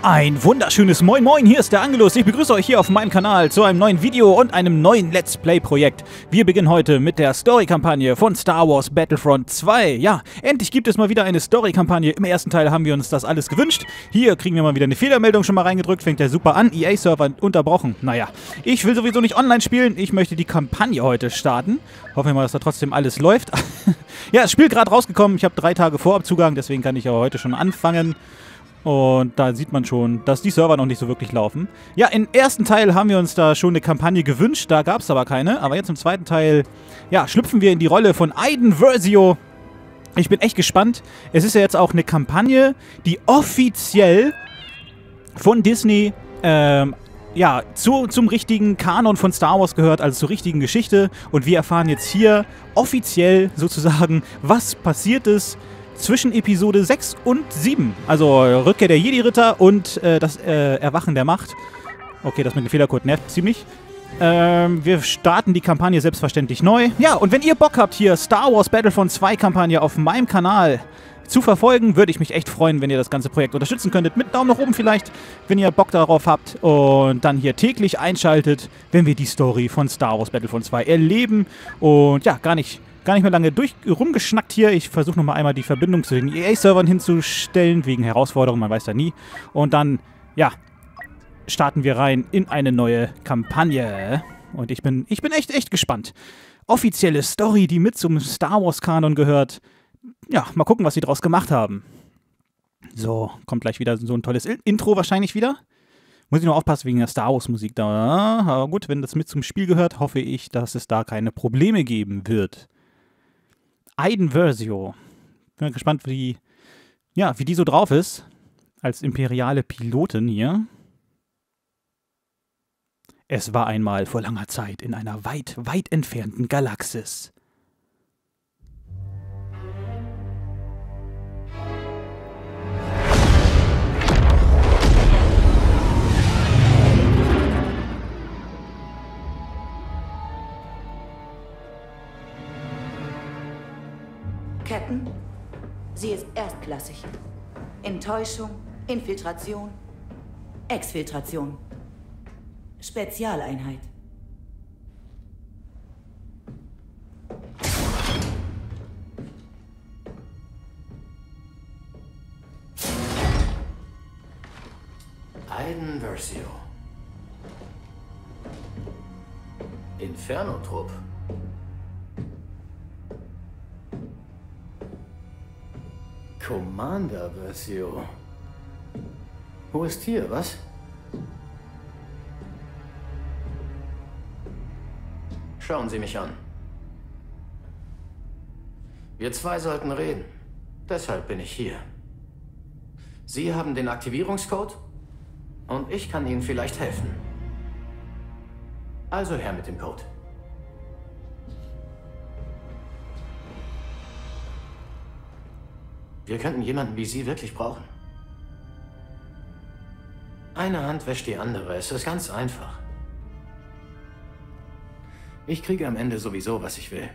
Ein wunderschönes Moin Moin, hier ist der Angelus. Ich begrüße euch hier auf meinem Kanal zu einem neuen Video und einem neuen Let's Play Projekt. Wir beginnen heute mit der Story-Kampagne von Star Wars Battlefront 2. Ja, endlich gibt es mal wieder eine Story-Kampagne. Im ersten Teil haben wir uns das alles gewünscht. Hier kriegen wir mal wieder eine Fehlermeldung schon mal reingedrückt. Fängt ja super an. EA-Server unterbrochen. Naja, ich will sowieso nicht online spielen. Ich möchte die Kampagne heute starten. Hoffen wir mal, dass da trotzdem alles läuft. Ja, das Spiel ist gerade rausgekommen. Ich habe 3 Tage Vorabzugang, deswegen kann ich aber heute schon anfangen. Und da sieht man schon, dass die Server noch nicht so wirklich laufen. Ja, im ersten Teil haben wir uns da schon eine Kampagne gewünscht, da gab es aber keine. Aber jetzt im zweiten Teil, ja, schlüpfen wir in die Rolle von Iden Versio. Ich bin echt gespannt. Es ist ja jetzt auch eine Kampagne, die offiziell von Disney, ja, zum richtigen Kanon von Star Wars gehört, also zur richtigen Geschichte. Und wir erfahren jetzt hier offiziell sozusagen, was passiert ist zwischen Episode 6 und 7. Also Rückkehr der Jedi-Ritter und das Erwachen der Macht. Okay, das mit dem Fehlercode nervt ziemlich. Wir starten die Kampagne selbstverständlich neu. Ja, und wenn ihr Bock habt, hier Star Wars Battlefront 2 Kampagne auf meinem Kanal zu verfolgen, würde ich mich echt freuen, wenn ihr das ganze Projekt unterstützen könntet. Mit Daumen nach oben vielleicht, wenn ihr Bock darauf habt. Und dann hier täglich einschaltet, wenn wir die Story von Star Wars Battlefront 2 erleben. Und ja, gar nicht mehr lange rumgeschnackt hier. Ich versuche nochmal einmal die Verbindung zu den EA-Servern hinzustellen, wegen Herausforderungen, man weiß da nie. Und dann, ja, starten wir rein in eine neue Kampagne. Und ich bin echt gespannt. Offizielle Story, die mit zum Star Wars-Kanon gehört. Ja, mal gucken, was sie draus gemacht haben. So, kommt gleich wieder so ein tolles Intro wahrscheinlich wieder. Muss ich nur aufpassen wegen der Star Wars-Musik da. Aber gut, wenn das mit zum Spiel gehört, hoffe ich, dass es da keine Probleme geben wird. Iden Versio. Bin gespannt, wie die so drauf ist. Als imperiale Pilotin hier. Es war einmal vor langer Zeit in einer weit, weit entfernten Galaxis. Captain, sie ist erstklassig. Enttäuschung, Infiltration, Exfiltration. Spezialeinheit. Iden Versio. Inferno-Trupp. Commander Versio. Wo ist hier, was? Schauen Sie mich an. Wir zwei sollten reden. Deshalb bin ich hier. Sie haben den Aktivierungscode und ich kann Ihnen vielleicht helfen. Also her mit dem Code. Wir könnten jemanden wie Sie wirklich brauchen. Eine Hand wäscht die andere. Es ist ganz einfach. Ich kriege am Ende sowieso, was ich will.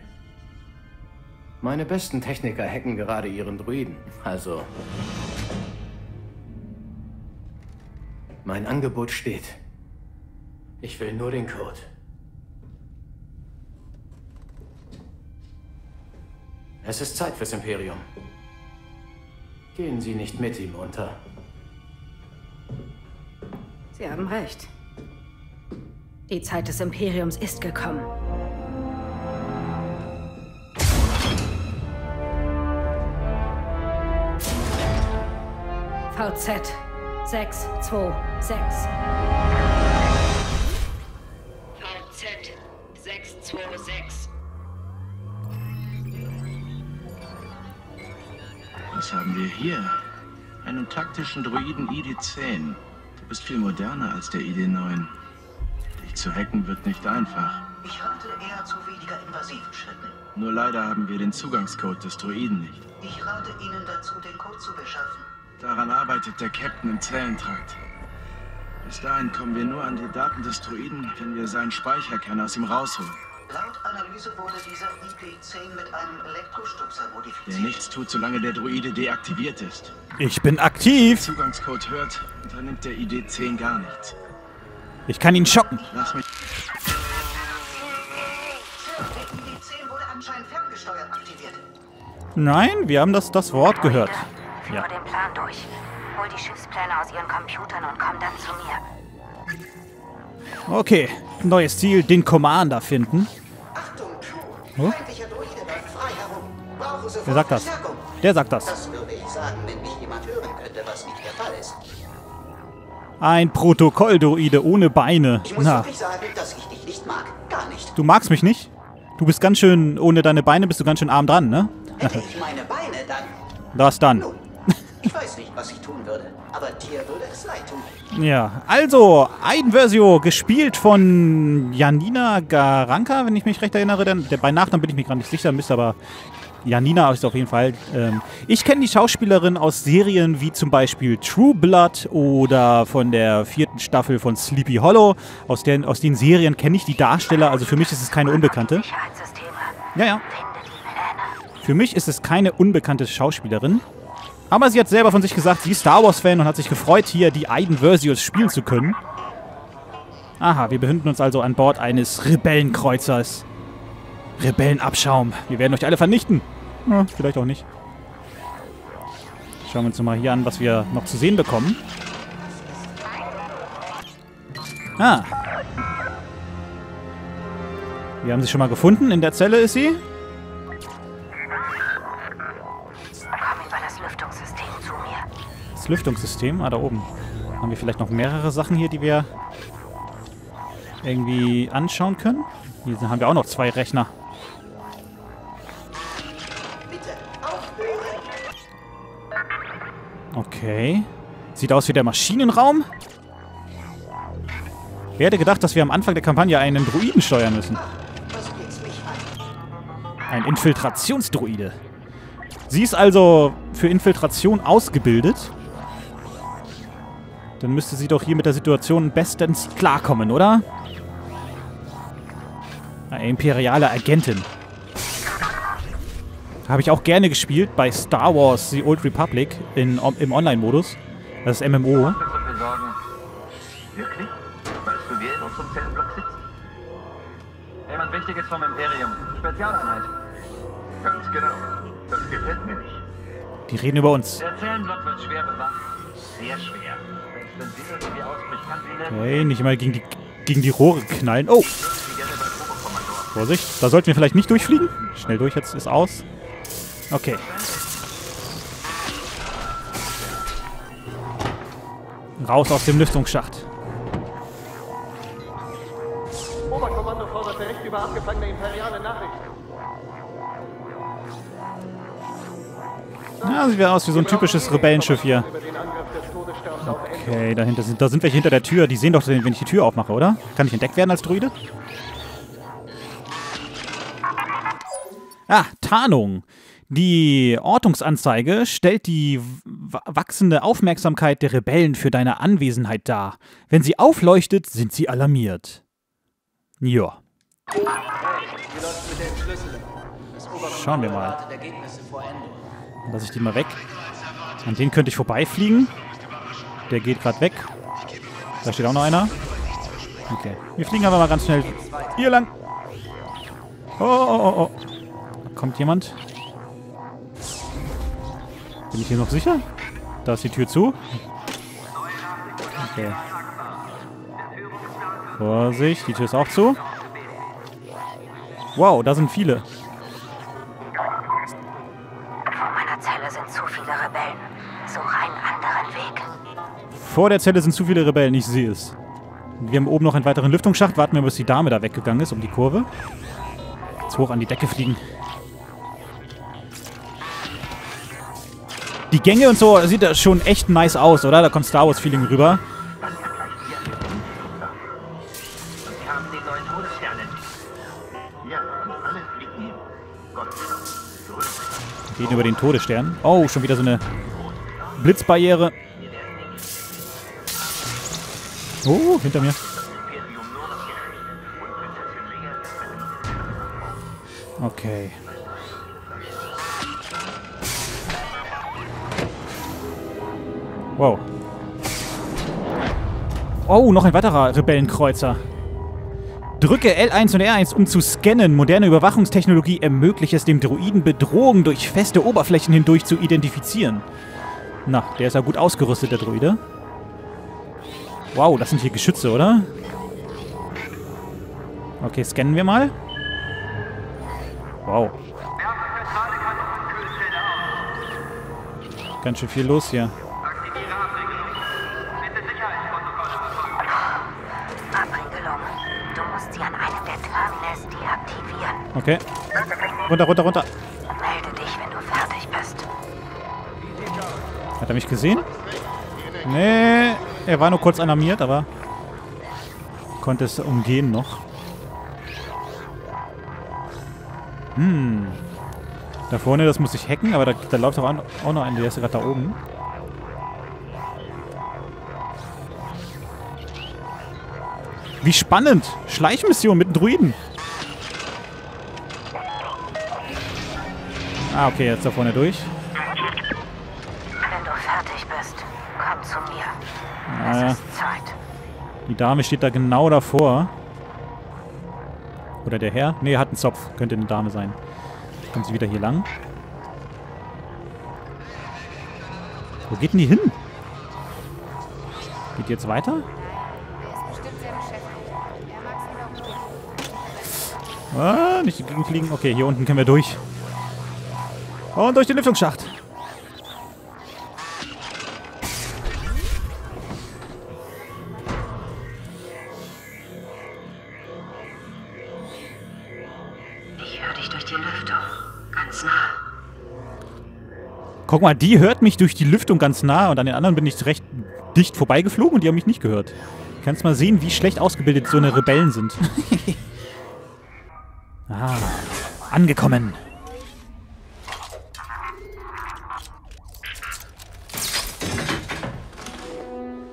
Meine besten Techniker hacken gerade Ihren Druiden. Also, mein Angebot steht. Ich will nur den Code. Es ist Zeit fürs Imperium. Gehen Sie nicht mit ihm unter. Sie haben recht. Die Zeit des Imperiums ist gekommen. VZ 626. VZ 626. Was haben wir hier? Einen taktischen Droiden ID-10. Du bist viel moderner als der ID-9. Dich zu hacken wird nicht einfach. Ich rate eher zu weniger invasiven Schritten. Nur leider haben wir den Zugangscode des Droiden nicht. Ich rate Ihnen dazu, den Code zu beschaffen. Daran arbeitet der Captain im Zellentrakt. Bis dahin kommen wir nur an die Daten des Droiden, wenn wir seinen Speicherkern aus ihm rausholen. Laut Analyse wurde dieser IP-10 mit einem Elektrostupser modifiziert. Der nichts tut, solange der Droide deaktiviert ist. Ich bin aktiv! Wenn der Zugangscode hört, unternimmt der ID-10 gar nichts. Ich kann ihn schocken. Lass mich. Der ID-10 wurde anscheinend ferngesteuert aktiviert. Nein, wir haben das Wort gehört. Führe den Plan durch. Hol die Schiffspläne aus ihren Computern und komm dann zu mir. Okay, neues Ziel, den Commander finden. Achtung, Crew. Feindlicher Droide läuft frei herum. Brauche sofort. Wer sagt das? Der sagt das. Das würde ich sagen, wenn mich jemand hören könnte, was nicht der Fall ist. Ein Protokolldroide ohne Beine. Ich muss wirklich sagen, dass ich dich nicht mag. Gar nicht. Du magst mich nicht? Du bist ganz schön, ohne deine Beine bist du ganz schön arm dran, ne? Hätte ich meine Beine, dann... Das dann. Nun, ich weiß nicht, was ich tun würde, aber dir würde es leid tun. Ja, also, Iden Versio, gespielt von Janina Garanka, wenn ich mich recht erinnere. Bei Nachnamen bin ich mir gar nicht sicher, Mist, aber Janina ist auf jeden Fall. Ich kenne die Schauspielerin aus Serien wie zum Beispiel True Blood oder von der 4. Staffel von Sleepy Hollow. Aus den Serien kenne ich die Darsteller, also für mich ist es keine Unbekannte. Ja, ja. Für mich ist es keine unbekannte Schauspielerin. Aber sie hat selber von sich gesagt, sie ist Star Wars-Fan und hat sich gefreut, hier die Iden Versios spielen zu können. Aha, wir befinden uns also an Bord eines Rebellenkreuzers. Rebellenabschaum. Wir werden euch alle vernichten. Ja, vielleicht auch nicht. Schauen wir uns mal hier an, was wir noch zu sehen bekommen. Ah. Wir haben sie schon mal gefunden. In der Zelle ist sie. Das Lüftungssystem, da oben. Haben wir vielleicht noch mehrere Sachen hier, die wir irgendwie anschauen können? Hier haben wir auch noch 2 Rechner. Okay. Sieht aus wie der Maschinenraum. Wer hätte gedacht, dass wir am Anfang der Kampagne einen Droiden steuern müssen? Ein Infiltrationsdroide. Sie ist also für Infiltration ausgebildet. Dann müsste sie doch hier mit der Situation bestens klarkommen, oder? Eine imperiale Agentin. Habe ich auch gerne gespielt bei Star Wars The Old Republic im Online-Modus. Das ist MMO. Wirklich? Weißt du, wer in unserem Zellenblock sitzt? Jemand Wichtiges vom Imperium. Spezialeinheit. Ganz genau. Das gefällt mir nicht. Die reden über uns. Der Zellenblock wird schwer bewacht. Sehr schwer. Wenn sie irgendwie ausbricht, kann sie okay, nicht mal gegen die Rohre knallen. Oh! Vorsicht, da sollten wir vielleicht nicht durchfliegen. Schnell durch, jetzt ist aus. Okay. Raus aus dem Lüftungsschacht. Oberkommando fordert Bericht über abgefangene imperiale Nachrichten. Ja, sieht aus wie so ein typisches Rebellenschiff hier. Okay, da sind welche hinter der Tür. Die sehen doch, wenn ich die Tür aufmache, oder? Kann ich entdeckt werden als Druide? Ah, Tarnung. Die Ortungsanzeige stellt die wachsende Aufmerksamkeit der Rebellen für deine Anwesenheit dar. Wenn sie aufleuchtet, sind sie alarmiert. Ja. Schauen wir mal. Lasse ich die mal weg. An den könnte ich vorbeifliegen. Der geht gerade weg. Da steht auch noch einer. Okay. Wir fliegen aber mal ganz schnell hier lang. Oh, oh, oh, oh. Da kommt jemand. Bin ich hier noch sicher? Da ist die Tür zu. Okay. Vorsicht, die Tür ist auch zu. Wow, da sind viele. Vor der Zelle sind zu viele Rebellen, ich sehe es. Wir haben oben noch einen weiteren Lüftungsschacht. Warten wir, bis die Dame da weggegangen ist, um die Kurve. Jetzt hoch an die Decke fliegen. Die Gänge und so sieht das schon echt nice aus, oder? Da kommt Star Wars-Feeling rüber. Wir gehen über den Todesstern. Oh, schon wieder so eine Blitzbarriere. Oh, hinter mir. Okay. Wow. Oh, noch ein weiterer Rebellenkreuzer. Drücke L1 und R1, um zu scannen. Moderne Überwachungstechnologie ermöglicht es dem Droiden, Bedrohungen durch feste Oberflächen hindurch zu identifizieren. Na, der ist ja gut ausgerüstet, der Droide. Wow, das sind hier Geschütze, oder? Okay, scannen wir mal. Wow. Ganz schön viel los hier. Okay. Runter, runter, runter. Melde dich, wenn du fertig bist. Hat er mich gesehen? Nee, er war nur kurz alarmiert, aber konnte es umgehen noch. Hm. Da vorne, das muss ich hacken, aber da läuft auch noch ein, der ist gerade da oben. Wie spannend! Schleichmission mit den Druiden. Ah, okay, jetzt da vorne durch. Wenn du fertig bist, komm zu mir. Es ist Zeit. Die Dame steht da genau davor. Oder der Herr? Ne, hat einen Zopf. Könnte eine Dame sein. Kommt sie wieder hier lang? Wo geht denn die hin? Geht die jetzt weiter? Ah, nicht gegen fliegen. Okay, hier unten können wir durch. Und durch den Lüftungsschacht. Ich höre dich durch die Lüftung, ganz nah. Guck mal, die hört mich durch die Lüftung ganz nah und an den anderen bin ich recht dicht vorbeigeflogen und die haben mich nicht gehört. Du kannst mal sehen, wie schlecht ausgebildet so eine Rebellen sind. Ah, angekommen.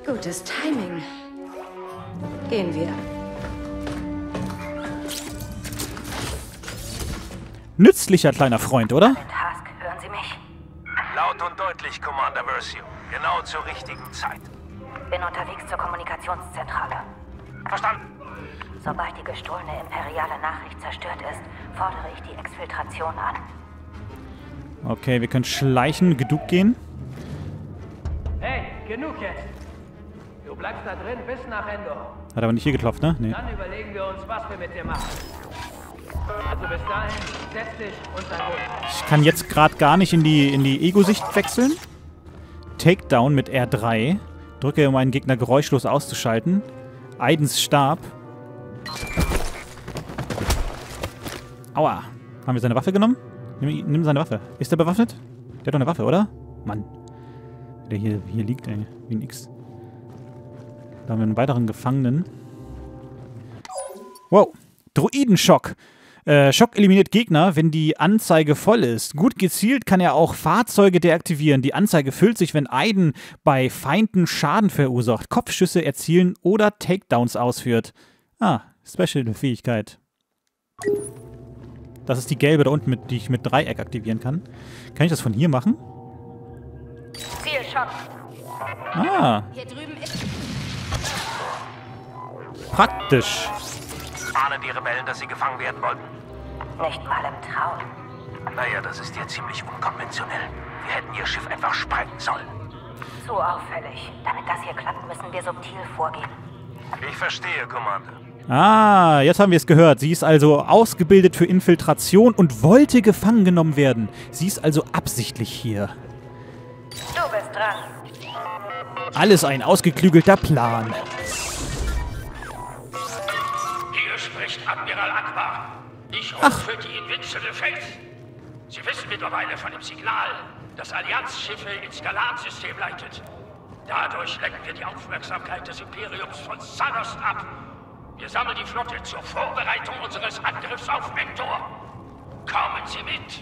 Gutes Timing. Gehen wir. Nützlicher kleiner Freund, oder? Task, hören Sie mich? Laut und deutlich, Commander Versio. Genau zur richtigen Zeit. Bin unterwegs zur Kommunikationszentrale. Verstanden. Sobald die gestohlene imperiale Nachricht zerstört ist, fordere ich die Exfiltration an. Okay, wir können schleichen, genug gehen. Hey, genug jetzt. Du bleibst da drin bis nach Endor. Hat aber nicht hier geklopft, ne? Nee. Dann überlegen wir uns, was wir mit dir machen. Also bis dahin, setz dich und sei ruhig. Ich kann jetzt gerade gar nicht in die Ego-Sicht wechseln. Takedown mit R3. Drücke, um einen Gegner geräuschlos auszuschalten. Idens Stab. Aua. Haben wir seine Waffe genommen? Nimm seine Waffe. Ist der bewaffnet? Der hat doch eine Waffe, oder? Mann. Der hier liegt, ey. Wie ein X. Da haben wir einen weiteren Gefangenen. Wow. Droidenschock. Schock eliminiert Gegner, wenn die Anzeige voll ist. Gut gezielt kann er auch Fahrzeuge deaktivieren. Die Anzeige füllt sich, wenn Iden bei Feinden Schaden verursacht, Kopfschüsse erzielen oder Takedowns ausführt. Ah, Special-Fähigkeit. Das ist die gelbe da unten, die ich mit Dreieck aktivieren kann. Kann ich das von hier machen? Zielschock. Ah. Hier drüben ist... Praktisch. Ahnen die Rebellen, dass sie gefangen werden wollten? Nicht mal im Traum. Naja, das ist ja ziemlich unkonventionell. Wir hätten ihr Schiff einfach sprengen sollen. Zu auffällig. Damit das hier klappt, müssen wir subtil vorgehen. Ich verstehe, Commander. Ah, jetzt haben wir es gehört. Sie ist also ausgebildet für Infiltration und wollte gefangen genommen werden. Sie ist also absichtlich hier. Du bist dran. Alles ein ausgeklügelter Plan. Admiral Akbar, ich rufe die Invincible Faith. Sie wissen mittlerweile von dem Signal, das Allianzschiffe ins Galatsystem leitet. Dadurch lenken wir die Aufmerksamkeit des Imperiums von Sanos ab. Wir sammeln die Flotte zur Vorbereitung unseres Angriffs auf Endor. Kommen Sie mit.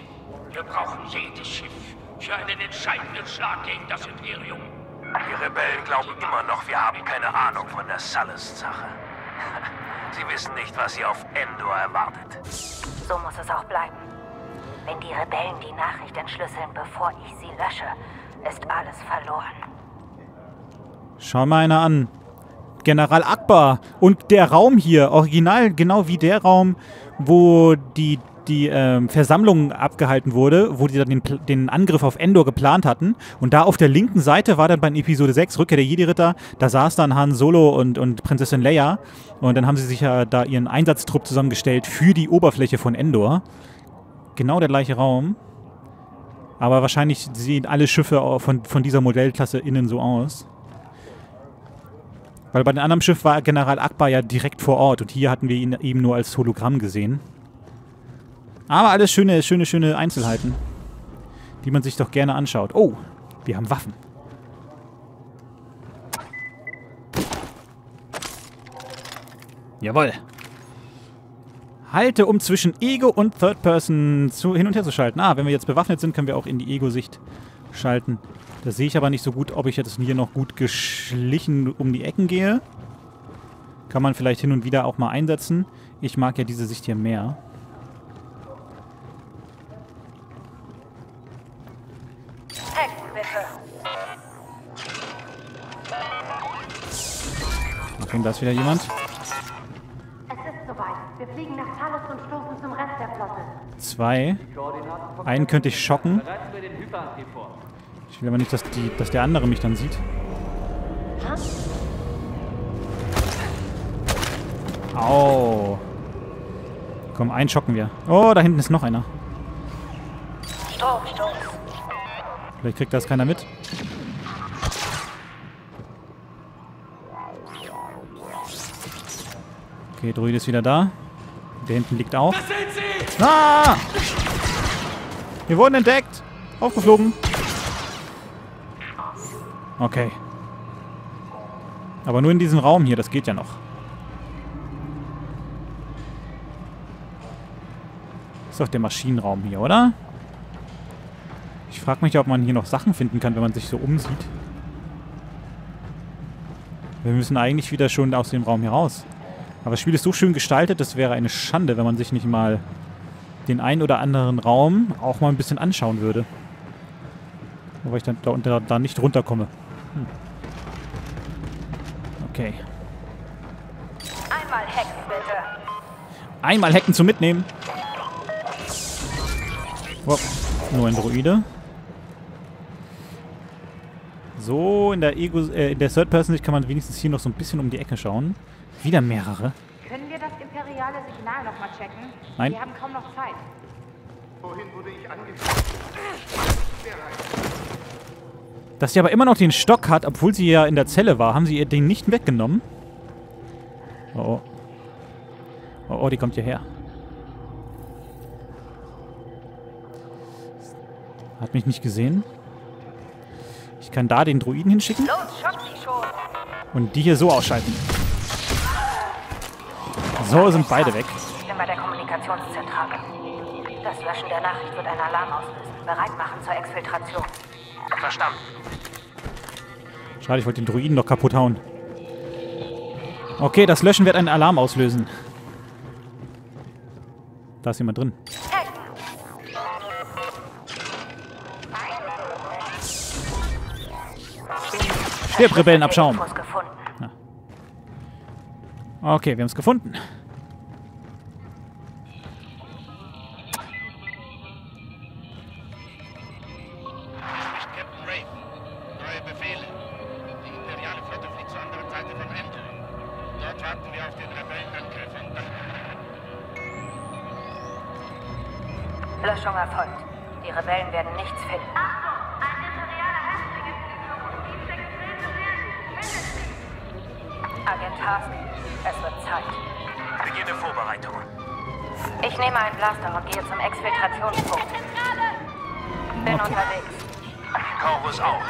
Wir brauchen jedes Schiff für einen entscheidenden Schlag gegen das Imperium. Die Rebellen glauben immer noch, wir haben keine Ahnung von der Salus-Sache. Sie wissen nicht, was sie auf Endor erwartet. So muss es auch bleiben. Wenn die Rebellen die Nachricht entschlüsseln, bevor ich sie lösche, ist alles verloren. Schau mal einer an. General Akbar. Und der Raum hier, original, genau wie der Raum, wo die Versammlung abgehalten wurde, wo die dann den Angriff auf Endor geplant hatten. Und da auf der linken Seite war dann bei Episode 6, Rückkehr der Jedi-Ritter, da saß dann Han Solo und Prinzessin Leia. Und dann haben sie sich ja da ihren Einsatztrupp zusammengestellt für die Oberfläche von Endor. Genau der gleiche Raum. Aber wahrscheinlich sehen alle Schiffe von dieser Modellklasse innen so aus. Weil bei dem anderen Schiff war General Akbar ja direkt vor Ort und hier hatten wir ihn eben nur als Hologramm gesehen. Aber alles schöne Einzelheiten, die man sich doch gerne anschaut. Oh, wir haben Waffen. Jawohl. Halte, um zwischen Ego und Third Person hin und her zu schalten. Ah, wenn wir jetzt bewaffnet sind, können wir auch in die Ego-Sicht schalten. Da sehe ich aber nicht so gut, ob ich jetzt hier noch gut geschlichen um die Ecken gehe. Kann man vielleicht hin und wieder auch mal einsetzen. Ich mag ja diese Sicht hier mehr. Okay, da ist wieder jemand. Zwei. Einen könnte ich schocken. Ich will aber nicht, dass der andere mich dann sieht. Au. Komm, einen schocken wir. Oh, da hinten ist noch einer. Vielleicht kriegt das keiner mit. Okay, Druid ist wieder da. Der hinten liegt auch. Ah! Wir wurden entdeckt. Aufgeflogen. Okay. Aber nur in diesem Raum hier, das geht ja noch. Ist doch der Maschinenraum hier, oder? Ich frage mich, ob man hier noch Sachen finden kann, wenn man sich so umsieht. Wir müssen eigentlich wieder schon aus dem Raum hier raus. Aber das Spiel ist so schön gestaltet, das wäre eine Schande, wenn man sich nicht mal den einen oder anderen Raum auch mal ein bisschen anschauen würde. Wobei ich dann da nicht runterkomme. Hm. Okay. Einmal hacken, bitte. Einmal hacken zum Mitnehmen. Oh, nur ein Droide. So, in der Third-Person-Sicht kann man wenigstens hier noch so ein bisschen um die Ecke schauen. Wieder mehrere. Können wir das imperiale Signal noch mal checken? Nein. Wir haben kaum noch Zeit. Wohin wurde ich angefangen? Dass sie aber immer noch den Stock hat, obwohl sie ja in der Zelle war. Haben sie ihr den nicht weggenommen? Oh, oh. Oh, oh, die kommt hierher. Hat mich nicht gesehen. Ich kann da den Druiden hinschicken. Los, schock sie schon. Und die hier so ausschalten. So sind beide weg. Ich bin bei der Kommunikationszentrale. Das Löschen der Nachricht wird einen Alarm auslösen. Bereit machen zur Exfiltration. Verstanden. Schade, ich wollte den Druiden doch kaputt hauen. Okay, das Löschen wird einen Alarm auslösen. Da ist jemand drin. Stirb, Rebellenabschaum. Ja. Okay, wir haben es gefunden. Captain Raven, neue Befehle. Die imperiale Flotte fliegt zur anderen Seite von Endor. Dort warten wir auf den Rebellenangriff in Dach. Löschung erfolgt. Die Rebellen werden nichts finden. Agent Hasen, es wird Zeit. Beginne Vorbereitungen. Ich nehme einen Blaster und gehe zum Exfiltrationspunkt. Bin okay. Unterwegs. Corvus auch.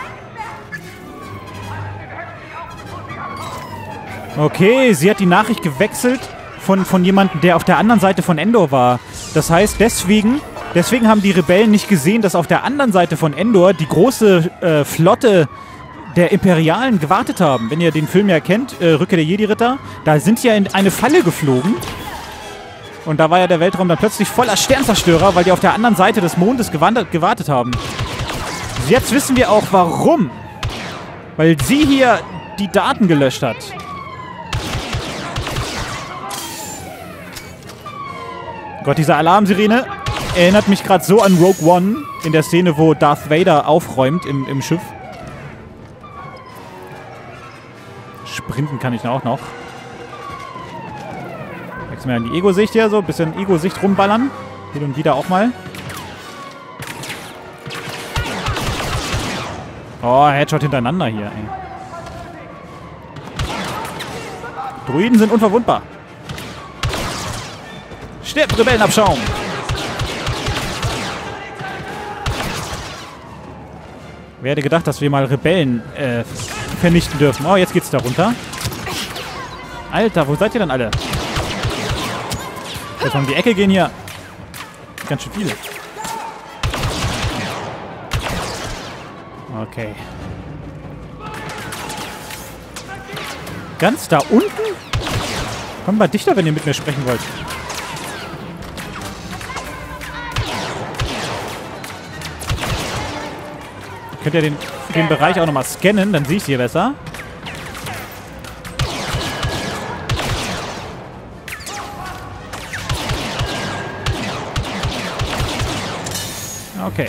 Okay, sie hat die Nachricht gewechselt von jemandem, der auf der anderen Seite von Endor war. Das heißt, deswegen haben die Rebellen nicht gesehen, dass auf der anderen Seite von Endor die große Flotte der Imperialen gewartet haben. Wenn ihr den Film ja kennt, Rückkehr der Jedi-Ritter, da sind sie ja in eine Falle geflogen. Und da war ja der Weltraum dann plötzlich voller Sternzerstörer, weil die auf der anderen Seite des Mondes gewartet haben. Jetzt wissen wir auch, warum. Weil sie hier die Daten gelöscht hat. Gott, diese Alarmsirene erinnert mich gerade so an Rogue One in der Szene, wo Darth Vader aufräumt im Schiff. Sprinten kann ich auch noch. Jetzt mal in die Ego-Sicht hier, so ein bisschen Ego-Sicht rumballern. Hin und wieder auch mal. Oh, Headshot hintereinander hier, ey. Druiden sind unverwundbar. Stirb, Rebellenabschaum! Wer hätte gedacht, dass wir mal Rebellen vernichten dürfen? Oh, jetzt geht's da runter. Alter, wo seid ihr denn alle? Jetzt mal um die Ecke gehen hier. Ganz schön viele. Okay. Ganz da unten? Kommt mal dichter, wenn ihr mit mir sprechen wollt. Könnt ihr den Bereich auch nochmal scannen, dann sehe ich es hier besser. Okay.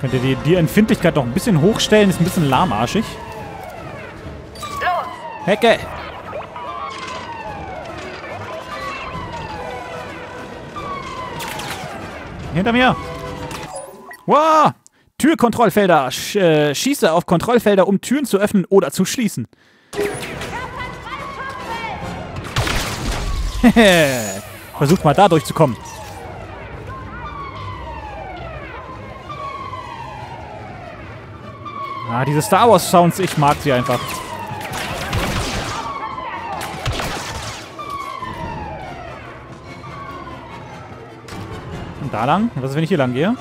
Könnt ihr die Empfindlichkeit noch ein bisschen hochstellen? Ist ein bisschen lahmarschig. Hecke! Hinter mir! Wow! Türkontrollfelder. Schieße auf Kontrollfelder, um Türen zu öffnen oder zu schließen. Versucht mal da durchzukommen. Ah, diese Star Wars Sounds, ich mag sie einfach. Und da lang? Was ist, wenn ich hier lang gehe?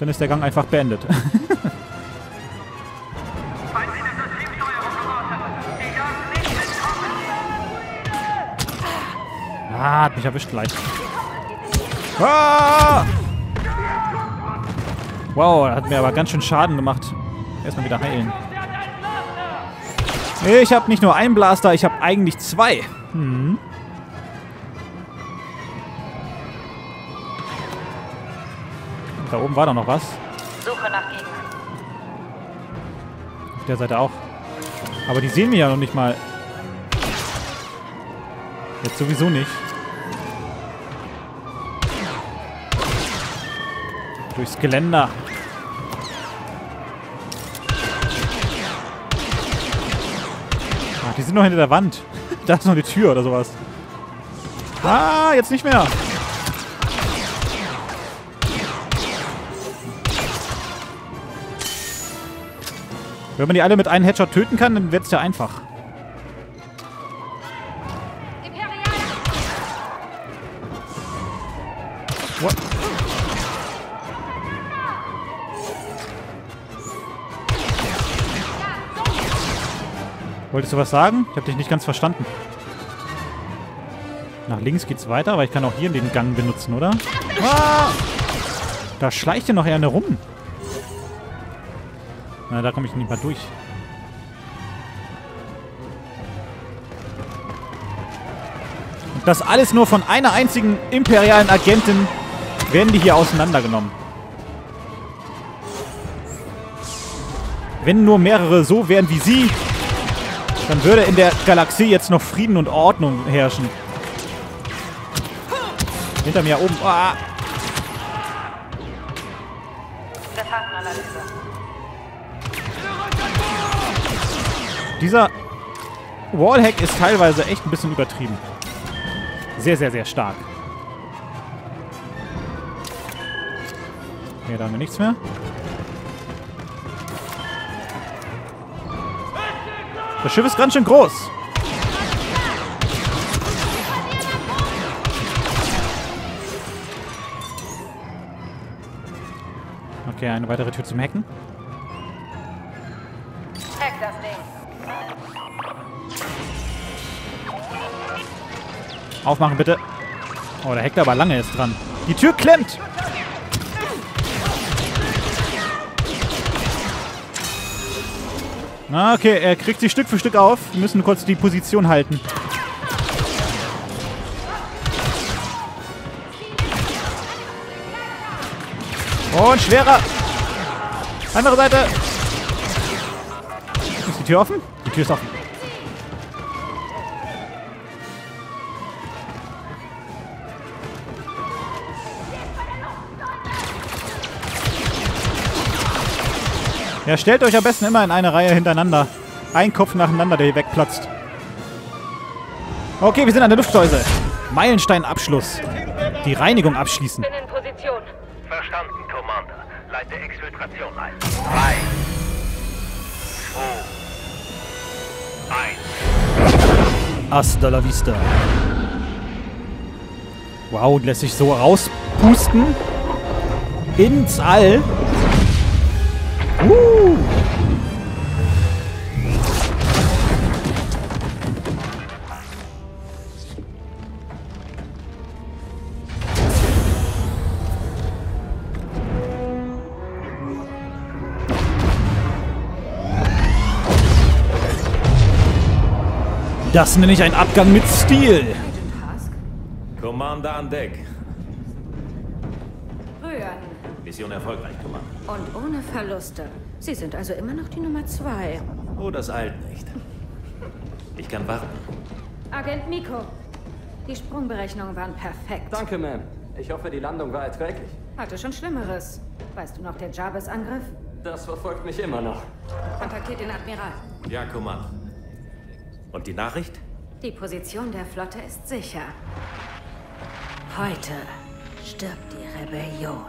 Dann ist der Gang einfach beendet. Ah, hat mich erwischt gleich. Ah! Wow, hat mir aber ganz schön Schaden gemacht. Erstmal wieder heilen. Ich habe nicht nur einen Blaster, ich habe eigentlich zwei. Hm. Da oben war doch noch was. Suche nach Gegnern. Auf der Seite auch. Aber die sehen wir ja noch nicht mal. Jetzt sowieso nicht. Durchs Geländer. Ach, die sind noch hinter der Wand. Da ist noch eine Tür oder sowas. Ah, jetzt nicht mehr. Wenn man die alle mit einem Headshot töten kann, dann wird's ja einfach. What? Wolltest du was sagen? Ich hab dich nicht ganz verstanden. Nach links geht's weiter, aber ich kann auch hier den Gang benutzen, oder? Ah! Da schleicht ja noch eine rum. Na, da komme ich nicht mal durch. Und das alles nur von einer einzigen imperialen Agentin werden die hier auseinandergenommen. Wenn nur mehrere so wären wie sie, dann würde in der Galaxie jetzt noch Frieden und Ordnung herrschen. Hinter mir oben. Ah. Dieser Wallhack ist teilweise echt ein bisschen übertrieben. Sehr, sehr, sehr stark. Hier, da haben wir nichts mehr. Das Schiff ist ganz schön groß. Okay, eine weitere Tür zum Hacken. Aufmachen, bitte. Oh, der Hector war lange jetzt dran. Die Tür klemmt! Na, okay, er kriegt sie Stück für Stück auf. Wir müssen kurz die Position halten. Und schwerer! Andere Seite! Ist die Tür offen? Die Tür ist offen. Ja, stellt euch am besten immer in eine Reihe hintereinander. Ein Kopf nacheinander, der hier wegplatzt. Okay, wir sind an der Luftschleuse. Meilenstein-Abschluss. Die Reinigung abschließen. Verstanden, Commander. Leite Exfiltration ein. 3, 2, 1. Hasta la vista. Wow, lässt sich so rauspusten. Ins All. Das nenne ich einen Abgang mit Stil. Commander an Deck. Mission erfolgreich, Commander. Und ohne Verluste. Sie sind also immer noch die Nummer 2. Oh, das eilt nicht. Ich kann warten. Agent Miko, die Sprungberechnungen waren perfekt. Danke, Ma'am. Ich hoffe, die Landung war erträglich. Hatte schon Schlimmeres. Weißt du noch den Jabez-Angriff? Das verfolgt mich immer noch. Kontaktiert den Admiral. Ja, Commander. Und die Nachricht? Die Position der Flotte ist sicher. Heute stirbt die Rebellion.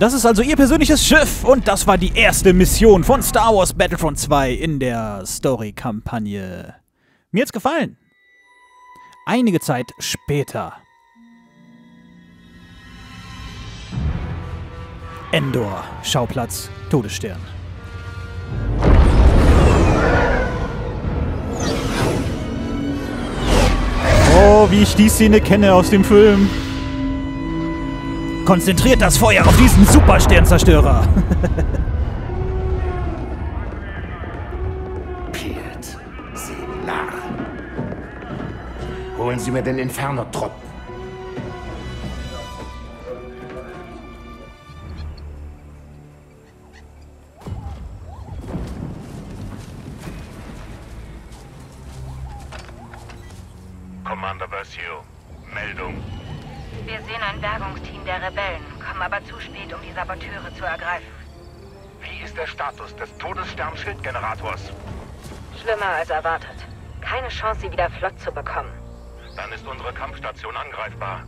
Das ist also ihr persönliches Schiff und das war die erste Mission von Star Wars Battlefront 2 in der Story-Kampagne. Mir hat's gefallen. Einige Zeit später. Endor, Schauplatz, Todesstern. Oh, wie ich die Szene kenne aus dem Film. Konzentriert das Feuer auf diesen Supersternzerstörer. Piet, Sie Narren. Holen Sie mir den Inferno-Trupp. Commander Versio, Meldung. Wir sehen ein Bergungsteam der Rebellen, kommen aber zu spät, um die Saboteure zu ergreifen. Wie ist der Status des Todesstern-Schildgenerators? Schlimmer als erwartet. Keine Chance, sie wieder flott zu bekommen. Dann ist unsere Kampfstation angreifbar.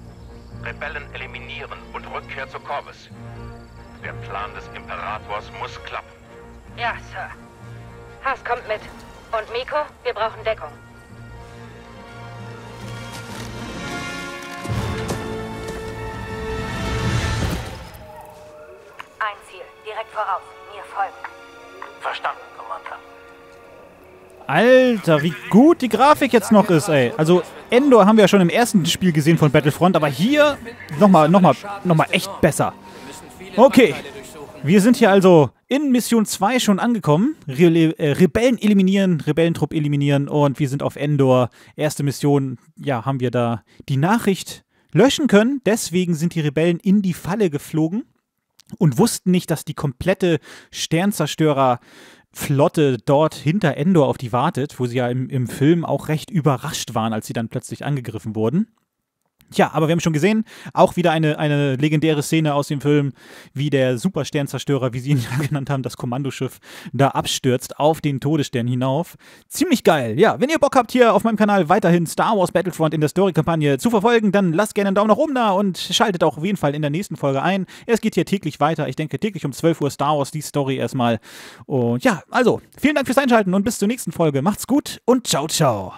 Rebellen eliminieren und Rückkehr zu Corvus. Der Plan des Imperators muss klappen. Ja, Sir. Haas kommt mit. Und Miko, wir brauchen Deckung. Ein Ziel, direkt voraus, mir folgen. Verstanden, Commander. Alter, wie gut die Grafik jetzt noch ist, ey. Also Endor haben wir ja schon im ersten Spiel gesehen von Battlefront, aber hier nochmal echt besser. Okay, wir sind hier also in Mission 2 schon angekommen. Rebellen eliminieren, Rebellentrupp eliminieren und wir sind auf Endor. Erste Mission, ja, haben wir da die Nachricht löschen können. Deswegen sind die Rebellen in die Falle geflogen. Und wussten nicht, dass die komplette Sternzerstörerflotte dort hinter Endor auf die wartet, wo sie ja im Film auch recht überrascht waren, als sie dann plötzlich angegriffen wurden. Tja, aber wir haben schon gesehen, auch wieder eine legendäre Szene aus dem Film, wie der Supersternzerstörer, wie sie ihn ja genannt haben, das Kommandoschiff, da abstürzt auf den Todesstern hinauf. Ziemlich geil. Ja, wenn ihr Bock habt, hier auf meinem Kanal weiterhin Star Wars Battlefront in der Story-Kampagne zu verfolgen, dann lasst gerne einen Daumen nach oben da und schaltet auch auf jeden Fall in der nächsten Folge ein. Es geht hier täglich weiter. Ich denke, täglich um 12 Uhr Star Wars, die Story erstmal. Und ja, also, vielen Dank fürs Einschalten und bis zur nächsten Folge. Macht's gut und ciao, ciao.